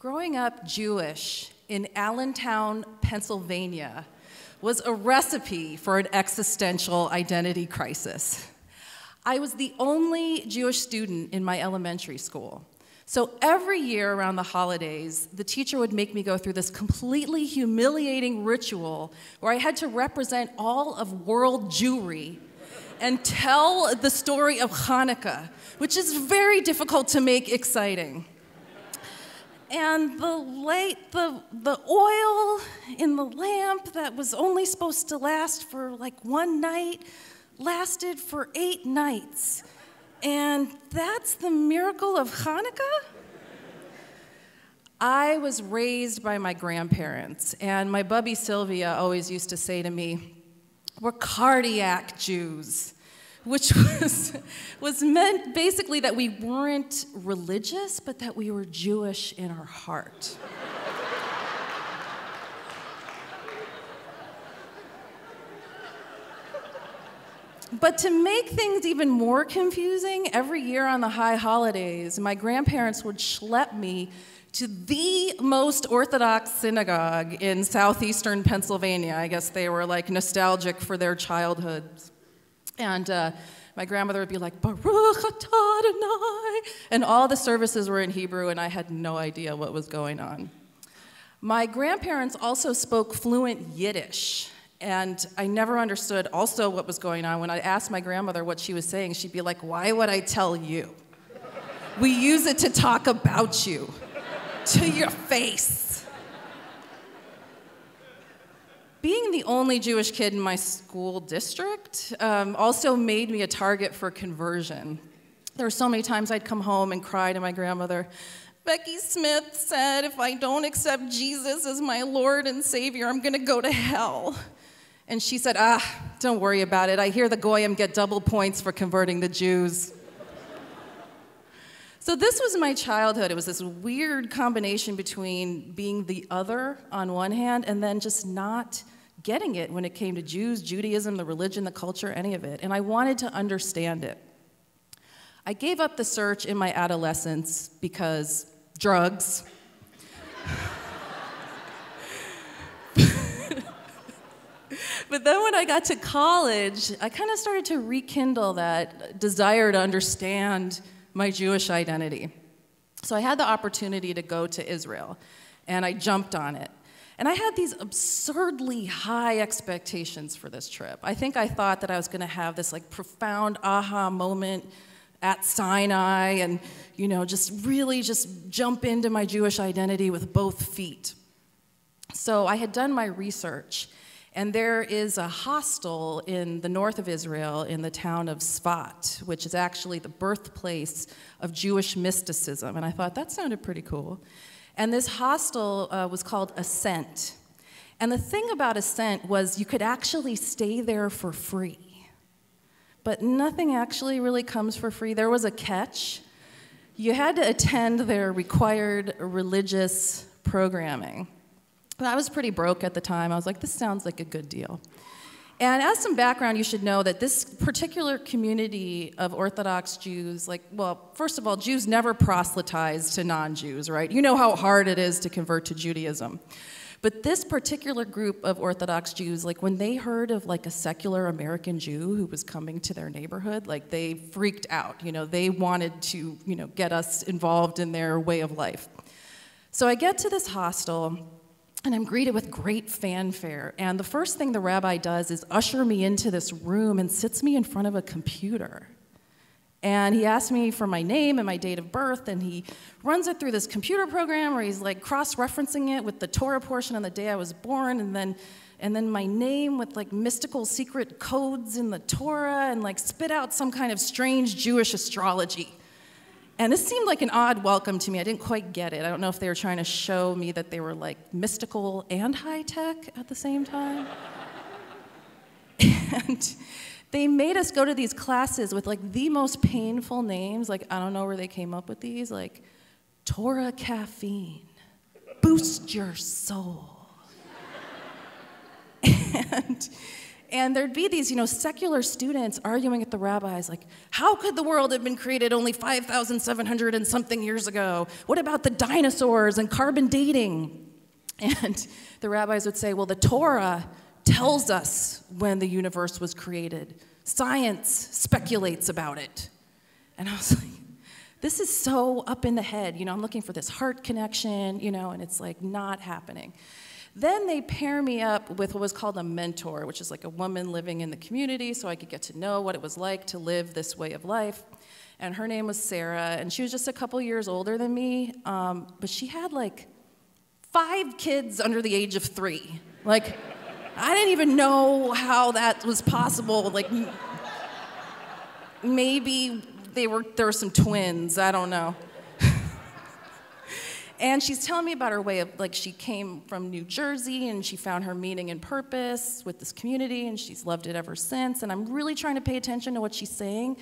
Growing up Jewish in Allentown, Pennsylvania, was a recipe for an existential identity crisis. I was the only Jewish student in my elementary school. So every year around the holidays, the teacher would make me go through this completely humiliating ritual where I had to represent all of world Jewry and tell the story of Hanukkah, which is very difficult to make exciting. And the oil in the lamp that was only supposed to last for like one night lasted for 8 nights. And that's the miracle of Hanukkah? I was raised by my grandparents, and my bubby Sylvia always used to say to me, "We're cardiac Jews," which was meant basically that we weren't religious, but that we were Jewish in our heart. But to make things even more confusing, every year on the high holidays, my grandparents would schlep me to the most Orthodox synagogue in southeastern Pennsylvania. I guess they were like nostalgic for their childhoods. And my grandmother would be like, "Baruch atah Adonai," and all the services were in Hebrew, and I had no idea what was going on. My grandparents also spoke fluent Yiddish, and I never understood also what was going on. When I asked my grandmother what she was saying, she'd be like, "Why would I tell you? We use it to talk about you, to your face." Being the only Jewish kid in my school district also made me a target for conversion. There were so many times I'd come home and cry to my grandmother, "Becky Smith said if I don't accept Jesus as my Lord and Savior, I'm gonna go to hell." And she said, "Ah, don't worry about it. I hear the Goyim get double points for converting the Jews." So this was my childhood. It was this weird combination between being the other on one hand and then just not getting it when it came to Jews, Judaism, the religion, the culture, any of it. And I wanted to understand it. I gave up the search in my adolescence because drugs. But then when I got to college, I kind of started to rekindle that desire to understand my Jewish identity. So I had the opportunity to go to Israel, and I jumped on it. And I had these absurdly high expectations for this trip. I think I thought that I was gonna have this like profound aha moment at Sinai and, you know, just really just jump into my Jewish identity with both feet. So I had done my research, and there is a hostel in the north of Israel in the town of Sfat, which is actually the birthplace of Jewish mysticism. And I thought, that sounded pretty cool. And this hostel was called Ascent. And the thing about Ascent was you could actually stay there for free. But nothing actually really comes for free. There was a catch. You had to attend their required religious programming. I was pretty broke at the time. I was like, this sounds like a good deal. And as some background, you should know that this particular community of Orthodox Jews, like, well, first of all, Jews never proselytize to non-Jews, right? You know how hard it is to convert to Judaism. But this particular group of Orthodox Jews, like, when they heard of, like, a secular American Jew who was coming to their neighborhood, like, they freaked out. You know, they wanted to, you know, get us involved in their way of life. So I get to this hostel, and I'm greeted with great fanfare. And the first thing the rabbi does is usher me into this room and sits me in front of a computer. And he asks me for my name and my date of birth, and he runs it through this computer program where he's like cross-referencing it with the Torah portion on the day I was born, and then my name with like mystical secret codes in the Torah, and like spit out some kind of strange Jewish astrology. And this seemed like an odd welcome to me. I didn't quite get it. I don't know if they were trying to show me that they were like mystical and high-tech at the same time. And they made us go to these classes with like the most painful names. Like, I don't know where they came up with these. Like, Torah caffeine, boost your soul. And And there'd be these, you know, secular students arguing at the rabbis, like, how could the world have been created only 5,700 and something years ago? What about the dinosaurs and carbon dating? And the rabbis would say, well, the Torah tells us when the universe was created. Science speculates about it. And I was like, this is so up in the head. You know, I'm looking for this heart connection, you know, and it's like not happening. Then they pair me up with what was called a mentor, which is like a woman living in the community, so I could get to know what it was like to live this way of life. And her name was Sarah, and she was just a couple years older than me, but she had like 5 kids under the age of 3. Like, I didn't even know how that was possible. Like, maybe there were some twins, I don't know. And she's telling me about her way of, like, she came from New Jersey and she found her meaning and purpose with this community and she's loved it ever since. And I'm really trying to pay attention to what she's saying,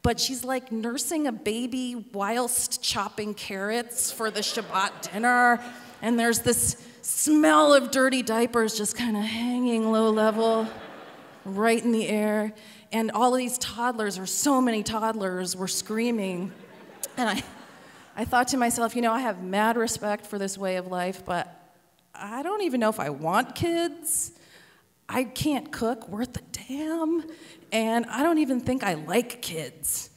but she's like nursing a baby whilst chopping carrots for the Shabbat dinner. And there's this smell of dirty diapers just kind of hanging low level right in the air. And all of these toddlers, or so many toddlers, were screaming. And I thought to myself, you know, I have mad respect for this way of life, but I don't even know if I want kids. I can't cook worth a damn, and I don't even think I like kids.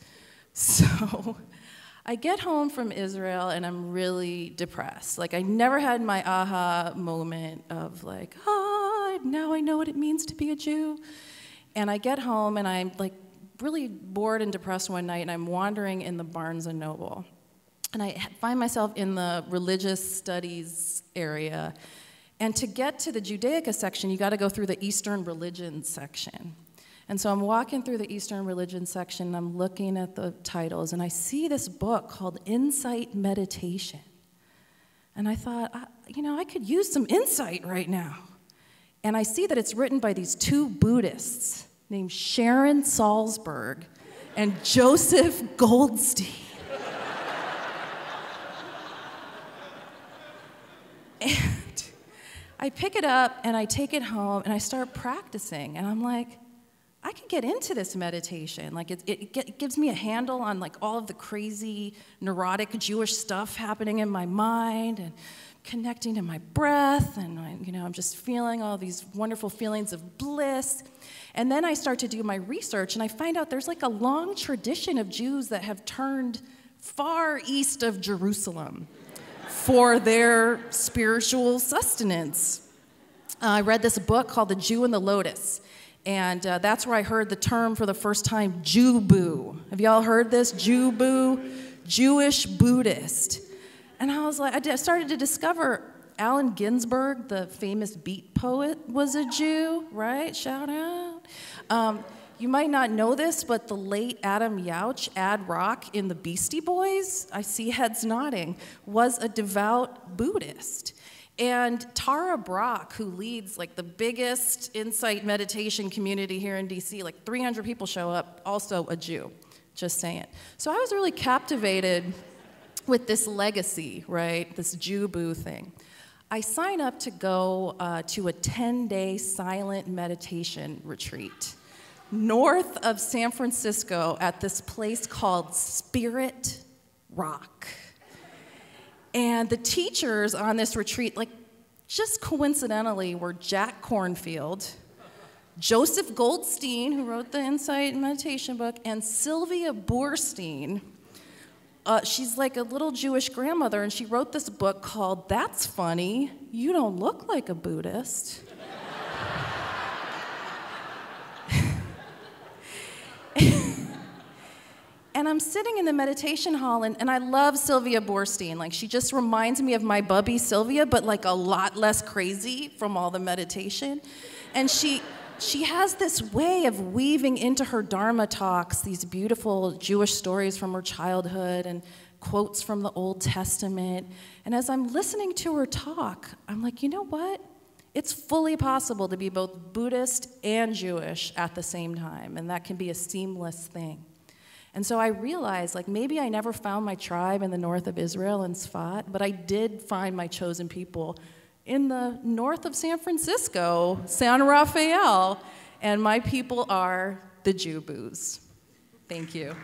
So I get home from Israel, and I'm really depressed. Like, I never had my aha moment of like, ah, now I know what it means to be a Jew. And I get home, and I'm like really bored and depressed one night, and I'm wandering in the Barnes & Noble. And I find myself in the religious studies area. And to get to the Judaica section, you gotta go through the Eastern religions section. And so I'm walking through the Eastern religions section, and I'm looking at the titles, and I see this book called Insight Meditation. And I thought, you know, I could use some insight right now. And I see that it's written by these 2 Buddhists named Sharon Salzberg and Joseph Goldstein. And I pick it up, and I take it home, and I start practicing. And I'm like, I could get into this meditation. Like, it gives me a handle on, like, all of the crazy, neurotic Jewish stuff happening in my mind and connecting to my breath. And, you know, I'm just feeling all these wonderful feelings of bliss. And then I start to do my research, and I find out there's, like, a long tradition of Jews that have turned far east of Jerusalem for their spiritual sustenance. I read this book called The Jew and the Lotus, and that's where I heard the term for the first time, Jew-boo. Have y'all heard this? Jew-boo, Jewish Buddhist. And I was like, I started to discover Alan Ginsberg, the famous beat poet, was a Jew, right? Shout out. You might not know this, but the late Adam Yauch, Ad Rock in the Beastie Boys, I see heads nodding, was a devout Buddhist. And Tara Brock, who leads like the biggest insight meditation community here in DC, like 300 people show up, also a Jew, just saying. So I was really captivated with this legacy, right, this Jew-boo thing. I sign up to go to a 10-day silent meditation retreat north of San Francisco at this place called Spirit Rock. And the teachers on this retreat, like just coincidentally, were Jack Kornfield, Joseph Goldstein, who wrote the Insight Meditation book, and Sylvia Boorstein. She's like a little Jewish grandmother, and she wrote this book called That's Funny, You Don't Look Like a Buddhist. And I'm sitting in the meditation hall, and I love Sylvia Boorstein. Like, she just reminds me of my bubby Sylvia, but like a lot less crazy from all the meditation. And she has this way of weaving into her Dharma talks these beautiful Jewish stories from her childhood and quotes from the Old Testament. And as I'm listening to her talk, I'm like, you know what? It's fully possible to be both Buddhist and Jewish at the same time, and that can be a seamless thing. And so I realized, like, maybe I never found my tribe in the north of Israel in Sfat, but I did find my chosen people in the north of San Francisco, San Rafael, And my people are the Jew Boos. Thank you.